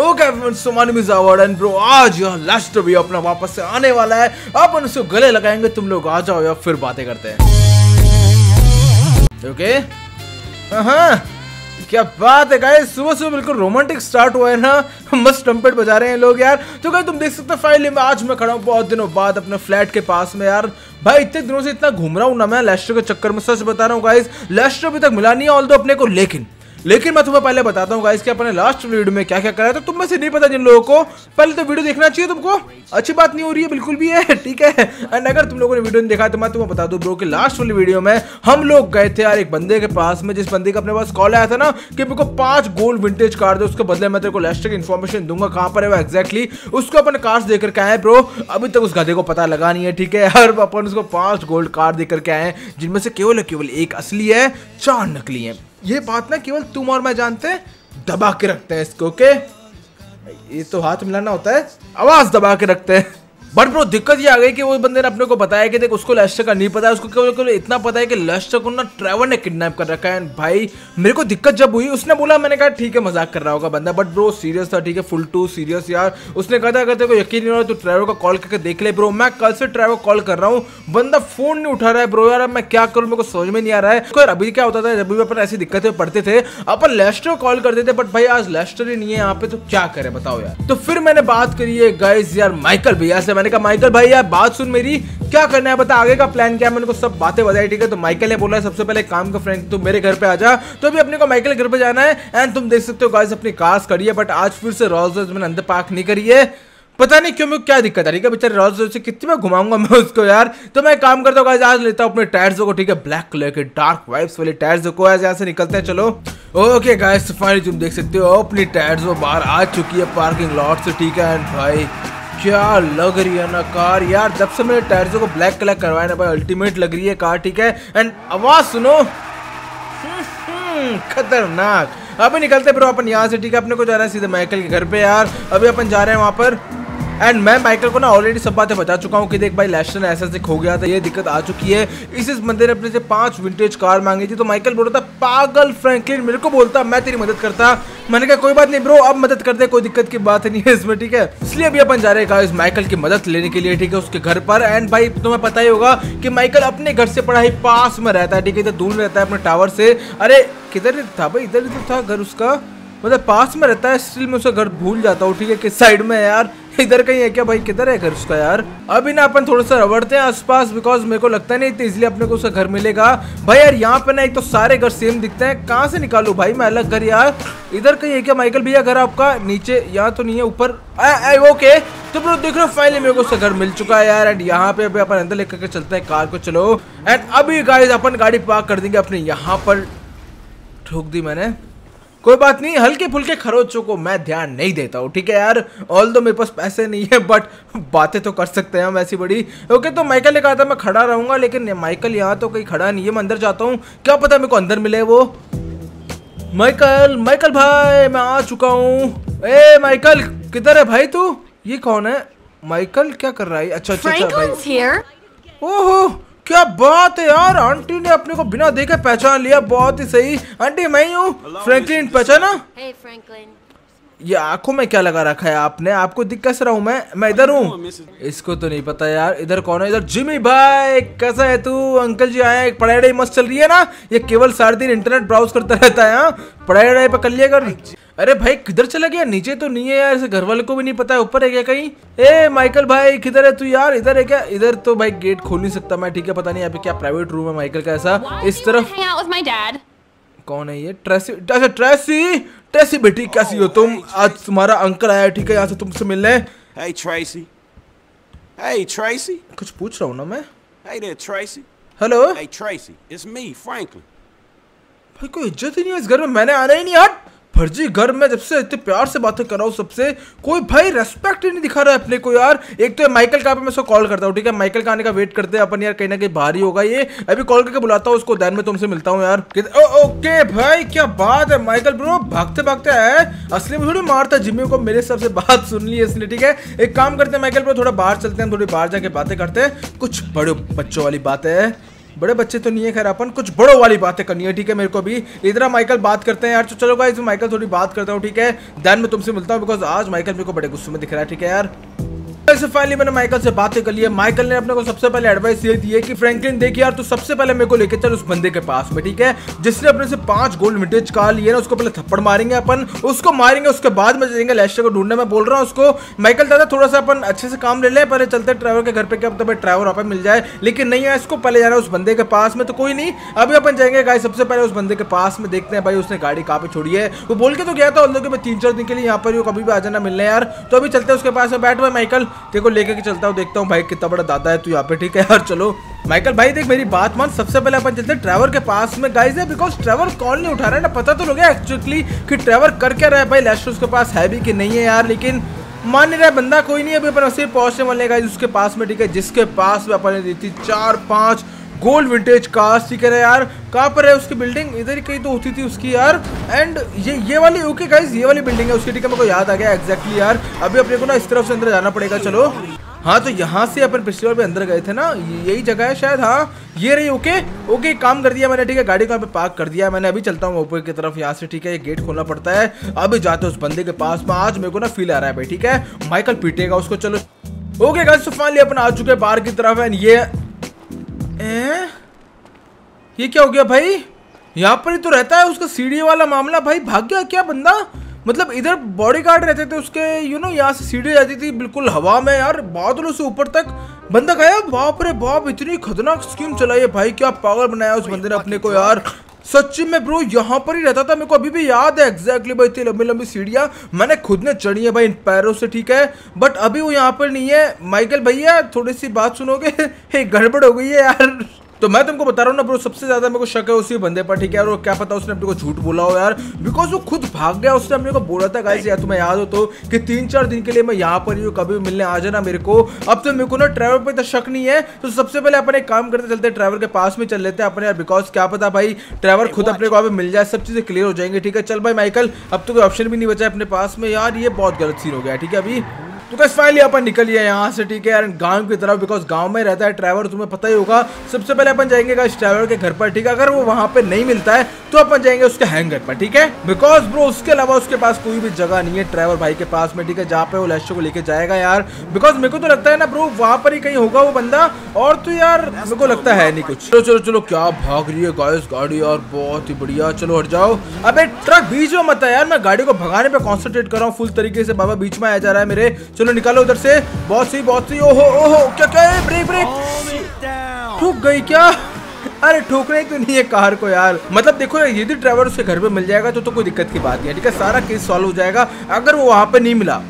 Okay and bro, आज यह Lester भी अपना वापस से आने वाला है। अपन उसको गले लगाएंगे। तुम लोग आ जाओ या फिर बातें करते हैं। ओके क्या बात है गाइस, सुबह सुबह बिल्कुल रोमांटिक स्टार्ट हुआ है ना। मस्त ट्रम्पेट बजा रहे हैं लोग यार। तो गाइस तुम देख सकते हो फाइनली में आज मैं खड़ा हूँ बहुत दिनों बाद अपने फ्लैट के पास में यार। भाई इतने दिनों से इतना घूम रहा हूँ ना मैं लेस्टर के चक्कर में, सच बता रहा हूँ गाइस। लेस्टर अभी तक मिला नहीं है ऑल्दो अपने को, लेकिन मैं तुम्हें पहले बताता हूँ गाइस कि अपने लास्ट वीडियो में क्या क्या करा है। तो तुम में से नहीं पता जिन लोगों को, पहले तो वीडियो देखना चाहिए तुमको। अच्छी बात नहीं हो रही है बिल्कुल भी है, ठीक है। एंड अगर तुम लोगों ने वीडियो नहीं देखा तो मैं तुम्हें बता दूं ब्रो कि लास्ट वाली वीडियो में हम लोग गए थे यार एक बंदे के पास में, जिस बंदे का अपने पास कॉल आया था ना कि मेरे को 5 गोल्ड विंटेज कार्ड दो, उसके बदले मैं तेरे को लेस्टर की इन्फॉर्मेशन दूंगा कहाँ पर है वो एक्जैक्टली। उसको अपन कार्ड देकर के आए ब्रो, अभी तक उस गधे को पता लगा नहीं है, ठीक है। और अपन उसको 5 गोल्ड कार्ड देकर के आए हैं, जिनमें से केवल एक असली है, 4 नकली है। ये बात ना केवल तुम और मैं जानते हैं। दबा के रखते हैं इसको, ओके। ये तो हाथ मिलाना होता है, आवाज दबा के रखते हैं। बट ब्रो दिक्कत ये आ गई कि वो बंदे ने अपने को बताया कि देख उसको लेस्टर का नहीं पता है, उसको केवल इतना पता है कि लेस्टर को ना ट्रेवर ने किडनैप कर रखा है। भाई मेरे को दिक्कत जब हुई, उसने बोला, मैंने कहा ठीक है मजाक कर रहा होगा बंदा, बट ब्रो सीरियस था, ठीक है, फुल टू सीरियस यार। उसने कहा था अगर तेरे को यकीन नहीं हो रहा तो ट्रेवर का कॉल करके देख ले। ब्रो मैं कल से ट्रेवर कॉल कर रहा हूँ, बंदा फोन नहीं उठा रहा है ब्रो। यार मैं क्या करूँ, मेरे को समझ में नहीं आ रहा है। अभी क्या होता था, जब भी अपन ऐसी दिक्कतें पड़ते थे अपन लेस्टर को कॉल करते थे, बट भाई आज लेस्टर ही नहीं है यहाँ पे, तो क्या करें बताओ यार। तो फिर मैंने बात करी है गाइस यार माइकल भैया से। मैंने कहा माइकल भाई यार बात सुन मेरी, क्या करना है बता, आगे का प्लान क्या है। मैंने को सब बातें बताई, ठीक है। तो माइकल ने बोला सबसे पहले काम का फ्रेंड तुम मेरे घर पे आ जा। तो अभी अपने को माइकल घर पे जाना है। एंड तुम देख सकते हो गाइस अपनी कार्स खड़ी है, बट आज फिर से रोल्स रॉयस मैंने अंदर पार्क नहीं करी है, पता नहीं क्यों। मुझे क्या दिक्कत आ रही है बेचारे रोल्स रॉयस से, कितनी बार घुमाऊंगा मैं उसको यार। तो मैं काम करता हूँ गाइस, आज लेता हूँ अपने टायर्स को, ठीक है, ब्लैक कलर के डार्क वाइब्स वाले टायर्स को। आज यहाँ से निकलते हैं, चलो। ओके गाइस फाइनली तुम देख सकते हो अपनी टायर्स बाहर आ चुकी है पार्किंग लॉट से, ठीक है। एंड भाई क्या लग रही है ना कार यार, जब से मैंने टायर्सों को ब्लैक कलर करवाया ना भाई अल्टीमेट लग रही है कार, ठीक है। एंड आवाज सुनो खतरनाक। अभी निकलते ब्रो अपन यहाँ से, ठीक है। अपने को जा रहा है सीधे माइकल के घर पे यार, अभी अपन जा रहे हैं वहाँ पर। एंड मैं माइकल को ना ऑलरेडी सब बातें बता चुका हूँ कि देख भाई लेस्टर ने ऐसा से खो गया था, ये दिक्कत आ चुकी है, इस बंदे ने अपने से 5 विंटेज कार मांगी थी। तो माइकल बोल रहा था पागल फ्रैंकलिन, मेरे को बोलता मैं तेरी मदद करता। मैंने कहा कोई बात नहीं ब्रो, अब मदद करते, कोई दिक्कत की बात नहीं है इसमें, ठीक है। इसलिए अभी अपन जा रहे हैं इस माइकल की मदद लेने के लिए, ठीक है, उसके घर पर। एंड भाई तुम्हें पता ही होगा कि माइकल अपने घर से बड़ा ही पास में रहता है, ठीक है, दूर रहता है अपने टावर से। अरे किधर था भाई, इधर ही था घर उसका, मतलब पास में रहता है, स्टिल में उसका घर भूल जाता हूँ, ठीक है, किस साइड में है यार, इधर कहीं है क्या भाई, किधर है घर उसका यार। अभी ना अपन थोड़ा सा रबड़ते हैं आसपास, बिकॉज मेरे को लगता नहीं इतनी इजीली अपने को उसका घर मिलेगा। भाई यार यहाँ पे ना एक तो सारे घर सेम दिखते हैं, कहाँ से निकालू भाई मैं अलग घर यार। इधर कहीं है क्या माइकल भैया घर आपका, नीचे यहाँ तो नहीं है, ऊपर ओके। तो ब्रो देख रहे हो फाइनली मेरे को उसका घर मिल चुका है यार। एंड यहाँ पे अभी अपन अंदर लेकर चलते हैं कार को, चलो। एंड अभी गाइस अपन गाड़ी पार्क कर देंगे अपने यहाँ पर। ठोक दी मैंने, कोई बात नहीं, हल्के फुल्के खरोचों को मैं ध्यान नहीं देता हूँ, ठीक है यार। ऑल दो मेरे पास पैसे नहीं है बट बातें तो कर सकते हैं हम ऐसी बड़ी। ओके तो माइकल ने कहा था मैं खड़ा रहूँगा, लेकिन माइकल यहाँ तो कहीं खड़ा नहीं है। मैं अंदर जाता हूँ, क्या पता मेरे को अंदर मिले वो। माइकल, माइकल भाई मैं आ चुका हूँ। ए माइकल किधर है भाई तू, ये कौन है माइकल, क्या कर रहा है। अच्छा, ओहो क्या बात है यार, आंटी ने अपने को बिना देखे पहचान लिया, बहुत ही सही। आंटी मैं ही हूँ फ्रैंकलिन, पहचाना। Hey, ये आंखों में क्या लगा रखा है आपने, आपको दिख कैसे रहा हूँ मैं इधर हूँ, इसको तो नहीं पता यार। इधर कौन है, इधर जिमी भाई कैसा है तू। अंकल जी आए, पढ़ाई मस्त चल रही है ना, ये केवल सारे दिन इंटरनेट ब्राउज करता रहता है, पढ़ाई पर कर लिया कर। अरे भाई किधर चला गया, नीचे तो नहीं है यार, इसे घर वाले को भी नहीं पता है ऊपर है क्या कहीं। ए माइकल भाई किधर है तू यार, इधर है क्या। इधर तो भाई गेट खोल नहीं सकता मैं, ठीक है, पता नहीं यहाँ पे क्या प्राइवेट रूम है माइकल का ऐसा। इस तरफ कौन है ये, ट्रेसी। अच्छा ट्रेसी, ट्रेसी बेटी कैसी हो तुम, आज तुम्हारा अंकल आया, ठीक है, यहाँ से तुमसे मिलने। कुछ पूछ रहा हूँ ना मैं। हेलो भाई कोई इज्जत ही नहीं है इस घर में, मैंने आना ही नहीं यार फर्जी घर में, जब से इतने प्यार से बातें कर रहा हूँ सबसे, कोई भाई रेस्पेक्ट ही नहीं दिखा रहा है अपने को यार। एक तो माइकल का, मैं उसको कॉल करता हूँ, ठीक है, माइकल का आने का वेट करते हैं अपन यार, कहीं ना कहीं बाहर ही होगा ये। अभी कॉल करके बुलाता हूँ उसको, दैन में तुमसे मिलता हूँ यार। ओके भाई क्या बात है माइकल ब्रो, भागते भागते है, असली में थोड़ी मारता जिम्मी को, मेरे हिसाब से बात सुन ली इसने, ठीक है। एक काम करते हैं माइकल ब्रो, थोड़ा बाहर चलते हैं, थोड़ी बाहर जाके बातें करते हैं, कुछ बड़े बच्चों वाली बातें है। बड़े बच्चे तो नहीं है, खैर अपन कुछ बड़ों वाली बातें करनी है, ठीक है। मेरे को भी इधर माइकल बात करते हैं यार, तो चलो गाइस माइकल थोड़ी बात करता हूँ, ठीक है। देन मैं तुमसे मिलता हूँ, बिकॉज आज माइकल मेरे को बड़े गुस्से में दिख रहा है, ठीक है यार। वैसे फाइनली मैंने माइकल से बातें कर ली है। माइकल ने अपने को सबसे पहले एडवाइस ये दी है कि फ्रैंकलिन देख यार, तो सबसे पहले मेरे को लेके चल उस बंदे के पास में, ठीक है, जिसने अपने से 5 गोल्ड विंटेज कार लिए ना, उसको पहले थप्पड़ मारेंगे अपन, उसको मारेंगे, उसके बाद में जाएंगे लेस्टर को ढूंढने में। बोल रहा हूँ उसको माइकल दादा थोड़ा सा अपन अच्छे से काम ले लें, पहले चलते ट्रैवलर के घर पर, क्या पता ट्रैवलर वहाँ पर मिल जाए, लेकिन नहीं है, इसको पहले जाना है उस बंदे के पास में। तो कोई नहीं, अभी अपन जाएंगे गाइस सबसे पहले उस बंदे के पास में, देखते हैं भाई उसने गाड़ी कहाँ पर छोड़ी है। वो बोल के तो गया था उन लोगों के 3-4 दिन के लिए यहाँ पर ही, कभी भी आ जाना मिलने यार। तो अभी चलते हैं उसके पास में, बैठ भाई माइकल देखो लेके चलता हूँ, देखता हूँ भाई कितना बड़ा दादा है तू यहाँ पे, ठीक है यार। चलो माइकल भाई देख मेरी बात मान, सबसे पहले अपन चलते हैं ट्रेवर के पास में गाइस है, बिकॉज ट्रेवर कॉल नहीं उठा रहा है ना, पता तो लगे एक्चुअली कि ट्रेवर कर क्या रहा है भाई, लेस्टर उसके पास है भी कि नहीं है यार, लेकिन मान नहीं रहा बंदा। कोई नहीं, अभी अपन उसे पहुंचने वाले गाइस उसके पास में, ठीक है, जिसके पास में अपन ने दी थी 4-5 गोल्ड विंटेज कार्स, ठीक है यार। कहाँ पर है उसकी बिल्डिंग, इधर ही कहीं तो होती थी उसकी यार, एंड ये वाली, ओके गाइस ये वाली बिल्डिंग है उसकी, ठीक है, मेरे को याद आ गया एग्जैक्टली यार। अभी अपने को ना इस तरफ से अंदर जाना पड़ेगा, चलो हाँ, तो यहाँ से अपन पिछले बार भी अंदर गए थे ना, यही जगह है शायद, हाँ ये रही। ओके ओके काम कर दिया मैंने, ठीक है, गाड़ी को यहाँ पे पार्क कर दिया मैंने। अभी चलता हूँ ऊपर की तरफ यहाँ से, ठीक है, ये गेट खोलना पड़ता है। अभी जाते हैं उस बंदे के पास में, आज मेरे को ना फील आ रहा है भाई, ठीक है, माइकल पीटेगा उसको। चलो ओके गाइस, तो फाइनली अपन आ चुके हैं बाहर की तरफ, एंड ये क्या हो गया भाई, यहाँ पर ही तो रहता है उसका सीढ़ी वाला मामला, भाई भाग गया क्या बंदा, मतलब इधर बॉडीगार्ड रहते थे उसके, यू नो, यहाँ से सीढ़ी जाती थी बिल्कुल हवा में यार, बादलों से ऊपर तक, बंदा गायब। बाप रे बाप, इतनी खतरनाक स्कीम चलाई है भाई, क्या पागल बनाया उस बंदे ने अपने को यार, सच्ची में ब्रो। यहाँ पर ही रहता था, मेरे को अभी भी याद है एग्जैक्टली भाई, इतनी लंबी लंबी सीढ़ियाँ मैंने खुद ने चढ़ी है भाई इन पैरों से, ठीक है, बट अभी वो यहाँ पर नहीं है। माइकल भैया थोड़ी सी बात सुनोगे, गड़बड़ हो गई है यार, तो मैं तुमको बता रहा हूँ ना ब्रो, सबसे ज्यादा मेरे को शक है उसी बंदे पर, ठीक है यार। वो क्या पता उसने अपने को झूठ बोला हो यार, बिकॉज वो खुद भाग गया। उसने अपने को बोला था गाइस यार, तुम्हें याद हो तो, कि 3-4 दिन के लिए मैं यहाँ पर ही हूँ, कभी मिलने आ जाना मेरे को। अब तो मेरे को ना ट्रैवल पर तो शक नहीं है, तो सबसे पहले अपन एक काम करते चलते हैं, ट्रैवल के पास में चल लेते हैं अपने यार, बिकॉज क्या पता भाई ट्रैवल खुद अपने को मिल जाए, सब चीजें क्लियर हो जाएंगी, ठीक है। चल भाई माइकल, अब तो कोई ऑप्शन भी नहीं बचा अपने पास में यार, ये बहुत गलत सीन हो गया, ठीक है। अभी तो गाइस फाइनली अपन निकलिए यहाँ से, ठीक है यार, गांव की तरफ, बिकॉज गांव में रहता है ट्रैवलर, तुम्हें पता ही होगा। सबसे पहले अपन जाएंगे गाइस ट्रैवलर के घर पर, ठीक है, अगर वो वहाँ पे नहीं मिलता है तो अपन जाएंगे उसके हैंगर पर, ठीक है, बिकॉज ब्रो उसके अलावा उसके पास कोई भी जगह नहीं है ट्रैवलर भाई के पास में, ठीक है, जहाँ पे वो लेस्टर को लेके जाएगा यार, बिकॉज मेरे को तो लगता है ना ब्रो वहाँ पर ही कहीं होगा वो बंदा, और तो यार मेरे को लगता है नहीं कुछ। चलो चलो चलो, क्या भाग रही है गाइस गाड़ी यार, बहुत ही बढ़िया, चलो हट जाओ। अबे ट्रक बीच में मत है यार, मैं गाड़ी को भगाने पर कॉन्सेंट्रेट कर रहा हूँ फुल तरीके से, बाबा बीच में आ जा रहा है मेरे। चलो निकालो उधर से, बहुत सही बहुत सही, ओहो ओहो क्या क्या है, ब्रेक ब्रेक, ठुक गई क्या, अरे ठोकने तो नहीं है कार को यार, मतलब देखो यदि ड्राइवर उसके घर पे मिल जाएगा तो कोई दिक्कत की बात नहीं है, ठीक है, सारा केस सॉल्व हो जाएगा। अगर वो वहाँ पे नहीं मिला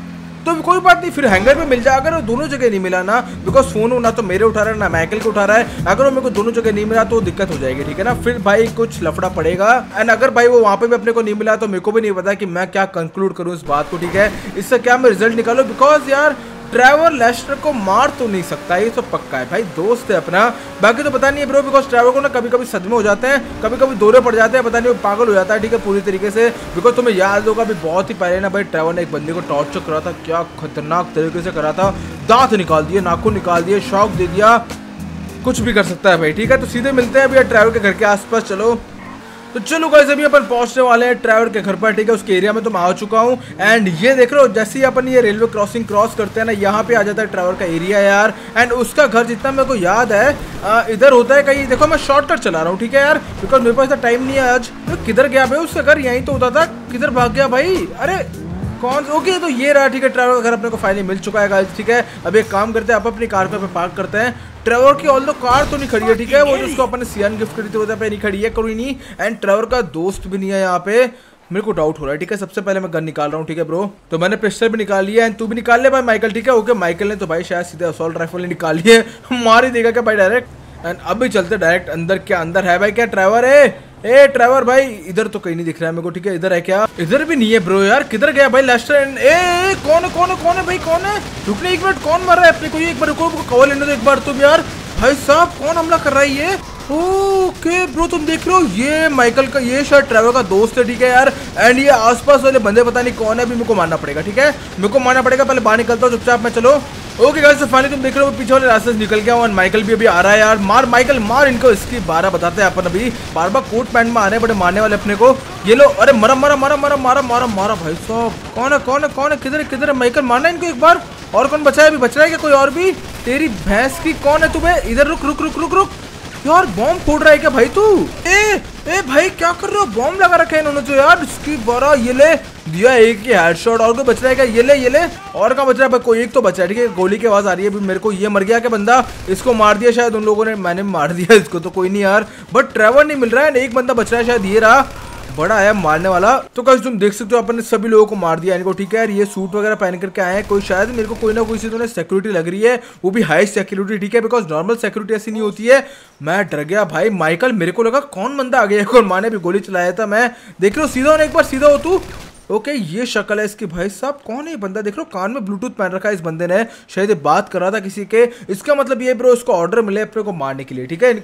तो कोई बात नहीं, फिर हैंगर पे मिल जाए, अगर वो दोनों जगह नहीं मिला ना, बिकॉज फोन हो ना तो मेरे उठा रहा है ना माइकल को उठा रहा है, अगर वो मेरे को दोनों जगह नहीं मिला तो दिक्कत हो जाएगी, ठीक है ना, फिर भाई कुछ लफड़ा पड़ेगा। एंड अगर भाई वो वहाँ पे भी अपने को नहीं मिला तो मेरे को भी नहीं पता कि मैं क्या कंक्लूड करूँ इस बात को, ठीक है, इससे क्या मैं रिजल्ट निकालूँ, बिकॉज यार ट्रैवल लेस्टर को मार तो नहीं सकता, ये तो पक्का है भाई, दोस्त है अपना, बाकी तो पता नहीं है ब्रो, बिकॉज ट्रैवल को ना कभी कभी सदमे हो जाते हैं, कभी कभी दौरे पड़ जाते हैं, पता नहीं वो पागल हो जाता है, ठीक है, पूरी तरीके से, बिकॉज तुम्हें याद होगा अभी बहुत ही पहले ना भाई ट्रैवल ने एक बंदे को टॉर्चर करा था, क्या खतरनाक तरीके से करा था, दांत निकाल दिए, नाखून निकाल दिए, शॉक दे दिया, कुछ भी कर सकता है भाई, ठीक है। तो सीधे मिलते हैं भैया ट्रैवल के घर के आसपास, चलो तो चलो गाइस अभी अपन पहुंचने वाले हैं ट्रैवलर के घर पर, ठीक है, उसके एरिया में तो मैं आ चुका हूँ, एंड ये देख रहे हो जैसे ही अपन ये रेलवे क्रॉसिंग क्रॉस करते हैं ना, यहाँ पे आ जाता है ट्रैवलर का एरिया यार, एंड उसका घर जितना मेरे को याद है इधर होता है कहीं, देखो मैं शॉर्टकट चला रहा हूँ, ठीक है यार, बिकॉज मेरे पास टाइम नहीं है आज। तो किधर गया भाई उसका घर, यहीं तो होता था, किधर भाग गया भाई, अरे कौन, ओके तो ये रहा, ठीक है, ट्रैवलर का घर अपने को फाइनली मिल चुका है गाइस, ठीक है। अब एक काम करते हैं, आप अपनी कार पर पार्क करते हैं, ट्रेवर की ऑल दो कार तो नहीं खड़ी है, ठीक है, वो जो उसको अपन सीएन गिफ्ट करी थी वो पे नहीं खड़ी है, कोई नहीं, एंड ट्रेवर का दोस्त भी नहीं है यहाँ पे, मेरे को डाउट हो रहा है, ठीक है। सबसे पहले मैं गन निकाल रहा हूँ, ठीक है ब्रो, तो मैंने पिस्टल भी निकाल लिया, एंड तू भी निकाल ले भाई माइकल, ठीक है, ओके। माइकल ने तो भाई शायद सीधे असॉल्ट राइफल निकाल ली है, मार ही देगा क्या भाई डायरेक्ट, एंड अभी चलते डायरेक्ट अंदर, क्या अंदर है भाई, क्या ट्रेवर है, ए ट्रेवर भाई इधर तो कहीं नहीं दिख रहा है मेरे को, ठीक है, इधर है क्या, इधर भी नहीं है ब्रो यार, किधर गया भाई लेस्टर, ए कौन है कौन है कौन है भाई कौन है, रुकने एक मिनट, कौन मर रहा है अपने को, एक बार रुको कवर लेने दो एक बार, तुम यार भाई साहब कौन हमला कर रहा है ये, ओके ब्रो तुम देख रहे हो, ये माइकल का, ये शायद ट्रैवलर का दोस्त है, ठीक है यार, एंड ये आसपास वाले बंदे पता नहीं कौन है, अभी मेरे को मारना पड़ेगा, ठीक है, मेरे को मारना पड़ेगा, पहले बाहर निकलता हूँ चुपचाप मैं, चलो ओके गाइस, तो फाइनली तुम देख रहे हो पीछे वाले रास्ते से निकल गया और माइकल भी अभी आ रहा है यार। मार माइकल मार इनको, इसकी 12 बताते हैं अपन। अभी बार बार कोट पैंट में आने बड़े मारने वाले अपने को। ये लो, अरे मरा मरा मरा मरा मरा मरा मरा भाई साहब। कौन है कौन है कौन है, किधर किधर है माइकल? मारना इनको एक बार। और कौन बचा है? अभी बच रहा है क्या कोई और भी? तेरी भैंस की, कौन है तुम्हें? इधर रुक रुक रुक रुक रुक। यार बॉम्ब फोड़ रहा है क्या भाई तू? ए भाई क्या कर रहे हो? बॉम्ब लगा रखे इन्होंने जो यार। इसकी 12 ये ले दिया एक ही हेडशॉट। और कोई बच रहा है क्या? ये ले और क्या बच रहा है? कोई एक तो बचा है। ठीक है, गोली की आवाज आ रही है अभी मेरे को। ये मर गया क्या बंदा? इसको मार दिया शायद उन लोगों ने। मैंने मार दिया इसको तो कोई नहीं यार, बट ट्रेवर नहीं मिल रहा है। एक बंदा बच रहा है शायद, ये रहा बड़ा है मारने वाला। तो गाइस तुम देख सकते हो अपन ने सभी लोगों को मार दिया इनको। ठीक है यार, ये सूट वगैरह पहन करके आए हैं कोई, शायद मेरे को कोई ना कोई चीज सिक्योरिटी लग रही है, वो भी हाई सिक्योरिटी। ठीक है, बिकॉज नॉर्मल सिक्योरिटी ऐसी नहीं होती है। मैं डर गया भाई। माइकल मेरे को लगा कौन बंदा आ गया, माने भी गोली चलाया था। मैं देख रहा हूँ, सीधा होने एक बार सीधा हो तू। ओके ये शक्ल है इसकी भाई साहब। कौन है बंदा? देख लो कान में ब्लूटूथ पहन रखा है इस बंदे ने, शायद ये बात कर रहा था किसी के। इसका मतलब ये ब्रो इसको ऑर्डर मिले अपने को मारने के लिए। ठीक है,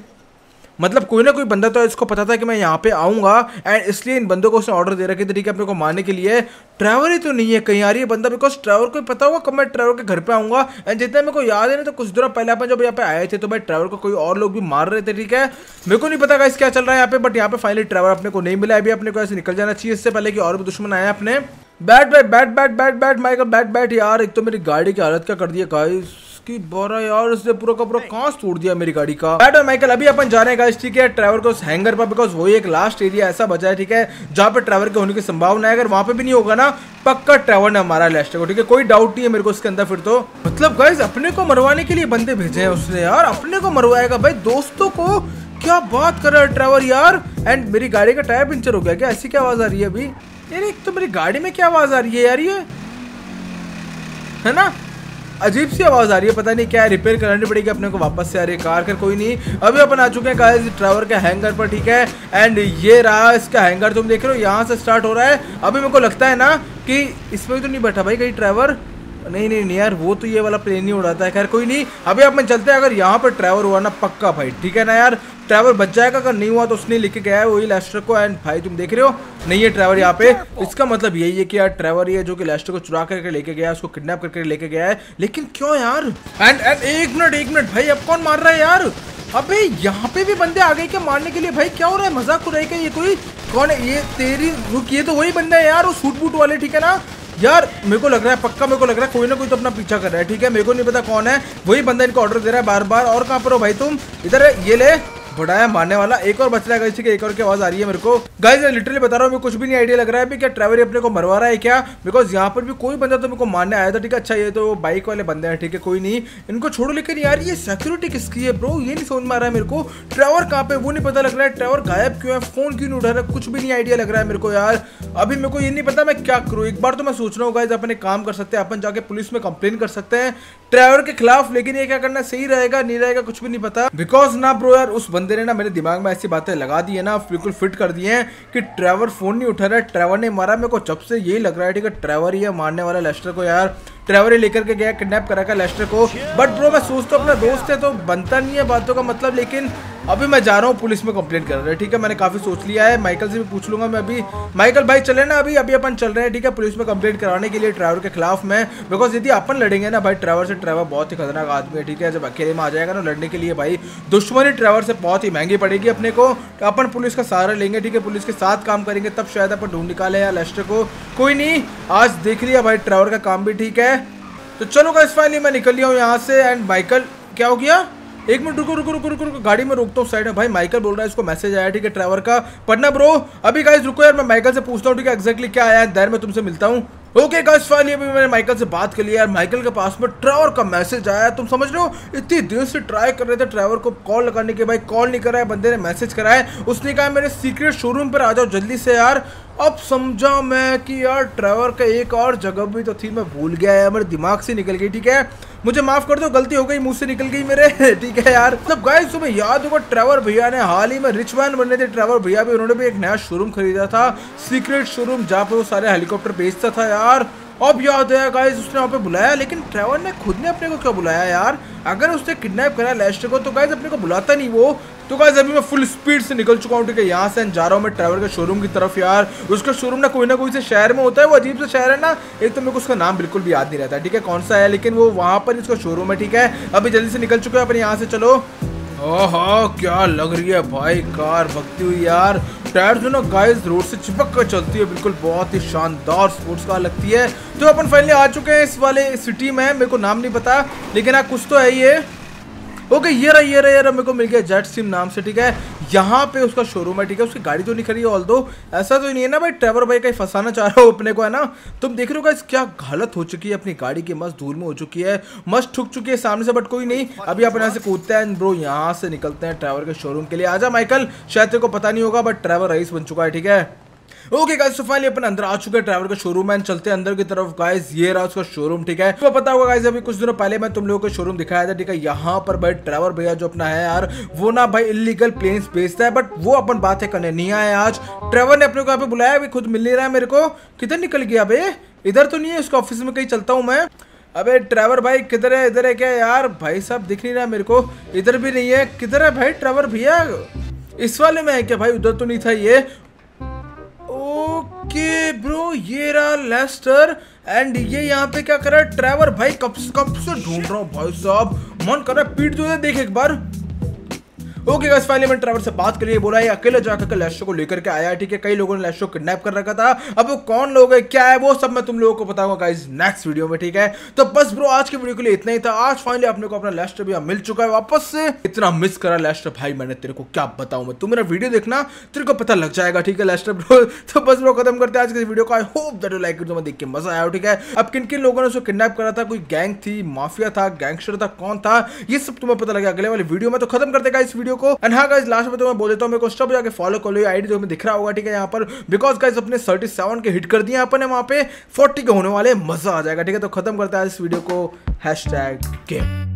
मतलब कोई ना कोई बंदा तो इसको पता था कि मैं यहाँ पे आऊँगा, एंड इसलिए इन बंदों को उसने ऑर्डर दे रखे थे। ठीक है, अपने को मारने के लिए। ट्रैवर ही तो नहीं है कहीं आ रही है बंदा, बिकॉज ट्रैवर को पता होगा कब मैं ट्रैवर के घर पे आऊँगा। एंड जितना मेरे को याद है ना, तो कुछ देर पहले अपन जब यहाँ पे आए थे तो भाई ट्रैवर को कोई और लोग भी मार रहे थे। ठीक है, मेरे को नहीं पता गाइस क्या चल रहा है यहाँ पे, बट यहाँ पे फाइनली ट्रैवर अपने को नहीं मिला। अभी अपने को ऐसे निकल जाना चाहिए इससे पहले कि और भी दुश्मन आए अपने। Bat bat bat bat bat bat Michael bat bat. यार एक तो मेरी गाड़ी की हालत क्या कर दी है गाइस की 12 यार, इसने पूरा का पूरा कांच तोड़ दिया मेरी गाड़ी का। बैट और माइकल अभी अपन जा रहे हैं गाइस। ठीक है, ट्रैवर को उस हैंगर पर, बिकॉज वही एक लास्ट एरिया ऐसा बचा है। ठीक है, जहाँ पे ट्रैवर के होने की संभावना है। अगर वहाँ पे भी नहीं होगा ना, पक्का ट्रैवर ने हमारा लेस्टर को। ठीक है, कोई डाउट नहीं है मेरे को इसके अंदर। फिर तो मतलब गाइस अपने को मरवाने के लिए बंदे भेजे हैं उसने यार, अपने को मरवाएगा भाई दोस्तों को। क्या बात कर रहा है ट्रैवर यार। एंड मेरी गाड़ी का टायर पंचर हो गया क्या? ऐसी क्या आवाज आ रही है अभी यार? एक तो मेरी गाड़ी में क्या आवाज आ रही है यार, ये है ना अजीब सी आवाज़ आ रही है, पता नहीं क्या है। रिपेयर करानी पड़ेगी अपने को वापस से। अरे कार कर, कोई नहीं। अभी अपन आ चुके हैं गाइस ट्रैवर के हैंगर पर। ठीक है, एंड ये रहा इसका हैंगर, तुम देख रहे हो यहाँ से स्टार्ट हो रहा है। अभी मेरे को लगता है ना कि इसमें तो नहीं बैठा भाई कहीं ट्रैवर। नहीं नहीं नहीं यार, वो तो ये वाला प्लेन ही उड़ाता है। खैर कोई नहीं, अभी अपन चलते हैं। अगर यहाँ पर ट्रैवर हुआ ना, पक्का भाई। ठीक है ना यार, ट्रैवर बच जाएगा। अगर नहीं हुआ तो उसने लेके गया है वही लेस्टर को। एंड भाई तुम देख रहे हो नहीं है ट्रैवर यहाँ पे। इसका मतलब यही है कि यार ट्रैवर ये जो कि लेस्टर को चुरा करके लेके गया है, उसको किडनैप करके लेके गया है। लेकिन क्यों यार? एंड एक मिनट भाई, अब कौन मार रहा है यार? अबे यहाँ पे भी बंदे आ गए क्या मारने के लिए? भाई क्या हो रहा है? मजाक हो रहा है क्या? ये कोई कौन है ये? तेरी रुक, ये तो वही बंदा है यार, वो सूट बूट वाले। ठीक है ना यार, मेरे को लग रहा है पक्का, मेरे को लग रहा है कोई ना कोई तो अपना पीछा कर रहा है। ठीक है, मेरे को नहीं पता कौन है, वही बंदा इनको ऑर्डर दे रहा है बार बार। और कहाँ पर हो भाई तुम? इधर है, ये ले बढ़ाया मारने वाला। एक और बच रहा है, एक और की आवाज आ रही है मेरे को। गाइस मैं लिटरली बता रहा हूँ, कुछ भी नहीं आइडिया लग रहा है क्या ट्रैवर अपने को मरवा रहा है क्या, बिकॉज यहाँ पर भी कोई बंदा तो मेरे को मारने आया था। ठीक है, अच्छा ये तो बाइक वाले बंदे हैं। ठीक है कोई नहीं, इनको छोड़ो। लेकिन यार ये सिक्योरिटी किसकी है ब्रो? ये नहीं समझ में आ रहा है मेरे को। ट्रैवर कहाँ पे वो नहीं पता लग रहा है, ट्रैवर गायब क्यों है, फोन क्यों नहीं उठा रहा है, कुछ भी नहीं आइडिया लग रहा है मेरे को यार। अभी मेरे को ये नहीं पता मैं क्या करूँ। एक बार तो मैं सोच रहा हूँ गाइस अपन एक काम कर सकते हैं, अपन जाके पुलिस में कंप्लेन कर सकते हैं ट्रैवर के खिलाफ। लेकिन ये क्या करना सही रहेगा नहीं रहेगा कुछ भी नहीं पता, बिकॉज ना ब्रो यार उस बंदे ने ना मेरे दिमाग में ऐसी बातें लगा दी है ना, बिल्कुल फिट कर दिए हैं कि ट्रैवर फोन नहीं उठा रहा है, ट्रैवर ने मारा। मेरे को जब से यही लग रहा है ठीक है, ट्रैवर ही है मारने वाला लेस्टर को यार। ट्रैवर ही लेकर के गया, किडनैप करा का लेस्टर को। बट ब्रो मैं सोचता हूँ अपना दोस्त है तो बनता नहीं है बातों का मतलब। लेकिन अभी मैं जा रहा हूँ पुलिस में कंप्लेंट कर रहा है। ठीक है, मैंने काफ़ी सोच लिया है, माइकल से भी पूछ लूंगा मैं अभी। माइकल भाई चले ना अभी, अभी अपन चल रहे हैं ठीक है पुलिस में कंप्लेंट कराने के लिए ट्रैवर के खिलाफ में। बिकॉज यदि अपन लड़ेंगे ना भाई ट्रैवर से, ट्रैवर बहुत ही खतरनाक आदमी है। ठीक है, जब अकेले में आ जाएगा ना लड़ने के लिए भाई, दुश्मनी ट्रैवर से बहुत ही महंगी पड़ेगी अपने को। अपन पुलिस का सहारा लेंगे, ठीक है पुलिस के साथ काम करेंगे, तब शायद अपन ढूंढ निकाले या लेस्टर को। कोई नहीं, आज देख लिया भाई ट्रैवर का काम भी। ठीक है तो चलो गाइस फाइनली मैं निकल लिया हूँ यहाँ से। एंड माइकल क्या हो गया? एक मिनट रुको रुको रुको रुको रुको, गाड़ी में रोकता हूँ साइड में। भाई माइकल बोल रहा है इसको मैसेज आया ठीक है ट्रैवर का, पढ़ना ब्रो। अभी गाइस रुको यार, मैं माइकल से पूछता हूँ ठीक है एक्जैक्टली क्या आया है, देर में तुमसे मिलता हूँ। ओके गाइस फाइनली अभी मैंने माइकल से बात कर ली यार। माइकल के पास में ट्रैवर का मैसेज आया है, तुम समझ रहे हो? इतनी देर से ट्राई कर रहे थे ट्रैवर को कॉल लगाने के, भाई कॉल नहीं कर रहा है, बंदे ने मैसेज करा है। उसने कहा मेरे सीक्रेट शोरूम पर आ जाओ जल्दी से यार। अब समझा मैं कि यार ट्रैवर का एक और जगह भी तो थी, मैं भूल गया यार, मेरे दिमाग से निकल गई। ठीक है मुझे माफ़ कर दो, गलती हो गई, मुझसे निकल गई मेरे। ठीक है यार, मतलब गाइस तुम्हें याद होगा ट्रैवर भैया ने हाल ही में रिच मैन बनने थे। ट्रैवर भैया भी उन्होंने भी एक नया शोरूम खरीदा था, सीक्रेट शोरूम, जहाँ पर वो सारे हेलीकॉप्टर बेचता था यार। अब याद है गाइस उसने वहाँ पे बुलाया, लेकिन ट्रेवर ने खुद ने अपने को क्यों बुलाया यार? अगर उसने किडनैप करा लेस्टर को तो गाइस अपने को बुलाता नहीं वो। तो गाइस अभी मैं फुल स्पीड से निकल चुका हूँ, ठीक है, यहाँ से जा रहा हूँ मैं ट्रेवर के शोरूम की तरफ। यार उसका शोरूम ना कोई से शहर में होता है, वो अजीब सा शहर है ना, एक तो मेरे को उसका नाम बिल्कुल भी याद नहीं रहता, ठीक है, कौन सा है, लेकिन वो वहाँ पर इसका शोरूम है, ठीक है। अभी जल्दी से निकल चुके हैं अपन यहाँ से। चलो, ओहो क्या लग रही है भाई कार, भगती हुई यार। टायर जो ना गाइस रोड से चिपक कर चलती है, बिल्कुल बहुत ही शानदार स्पोर्ट्स कार लगती है। तो अपन फाइनली आ चुके हैं इस वाले सिटी में, मेरे को नाम नहीं पता, लेकिन हाँ कुछ तो है ये। ओके ये रहा मेरे को मिल गया जेट सिम नाम से, ठीक है, यहाँ पे उसका शोरूम है, ठीक है। उसकी गाड़ी तो नहीं खड़ी है, ऑल दो ऐसा तो नहीं है ना भाई ट्रेवर भाई कहीं फंसाना चाह रहा हो अपने को, है ना। तुम देख रहे हो गाइस क्या हालत हो चुकी है अपनी गाड़ी की, मस्त धूल में हो चुकी है, मस्त ठुक चुकी है सामने से, बट कोई नहीं। अभी अपन यहाँ से कूदते हैं ब्रो, यहाँ से निकलते हैं ट्रेवर के शोरूम के लिए। आजा माइकल, शायद तेरे को पता नहीं होगा बट ट्रेवर रईस बन चुका है, ठीक है। ओके गाइस तो फाइनली अपन अंदर आ चुके हैं ट्रेवर का शोरूम है, चलते हैं अंदर की तरफ। गाइस ये रहा उसका शोरूम, ठीक है। तो पता होगा गाइस अभी कुछ दिनों पहले मैं तुम लोगों को शोरूम दिखाया था, ठीक है। यहाँ पर भाई ट्रेवर भैया जो अपना है यार, वो ना भाई इलीगल प्लेन्स बेचता है, बट वो अपन बातें करने नहीं आए आज। ट्रेवर ने अपने को यहाँ पे बुलाया, अभी खुद मिल नहीं रहा है मेरे को। किधर निकल गया बे, इधर तो नहीं है उसके ऑफिस में, कहीं चलता हूँ मैं। अबे ट्रेवर भाई किधर है, इधर है क्या यार? भाई साहब दिख नहीं रहा मेरे को, इधर भी नहीं है। किधर है भाई ट्रेवर भैया, इस वाले में है क्या भाई? उधर तो नहीं था ये। ओके ब्रो ये रहा लेस्टर एंड ये यहाँ पे क्या कर रहा है ट्रेवर भाई? कब से ढूंढ रहा हूँ भाई साहब, मन कर रहा है पीट दो, देख एक बार। ओके गाइस फाइनली मैंने ट्रेवर से बात करी, बोला ये अकेले जाकर लेस्टर को लेकर के आया है, ठीक है। कई लोगों ने लेस्टर को किडनैप कर रखा था, अब वो कौन लोग है क्या है वो सब मैं तुम लोगों को बताऊंगा गाइस नेक्स्ट वीडियो में, ठीक है। तो बस ब्रो आज के वीडियो के लिए इतना ही था। आज फाइनली अपने को अपना लेस्टर भी मिल चुका है वापस से। इतना मिस करा लेस्टर भाई मैंने, तेरे को क्या बताऊं मैं। तू मेरा वीडियो देखना, तेरे को पता लग जाएगा, ठीक है लेस्टर ब्रो। तो बस ब्रो खत्म करते हैं आज के वीडियो को। I hope that you like it, तुम्हें देख के मजा आया, ठीक है। अब किन किन लोगों ने उसको किडनैप करा था, कोई गैंग थी, माफिया था, गैंगस्टर था, कौन था, ये सब तुम्हें पता लगेगा अगले वाले वीडियो में। तो खत्म करते हैं इस वीडियो को। एंड हाँ गाइस लास्ट में तो मैं बोल देता हूँ, मेरे को सब जाके फॉलो कर लो, आईडी जो हमें दिख रहा होगा, ठीक है यहाँ पर, बिकॉज गाइस अपने 37 के हिट कर दिए अपन ने, वहाँ पे 40 के होने वाले, मजा आ जाएगा, ठीक है। तो खत्म करता है इस वीडियो को, #गेम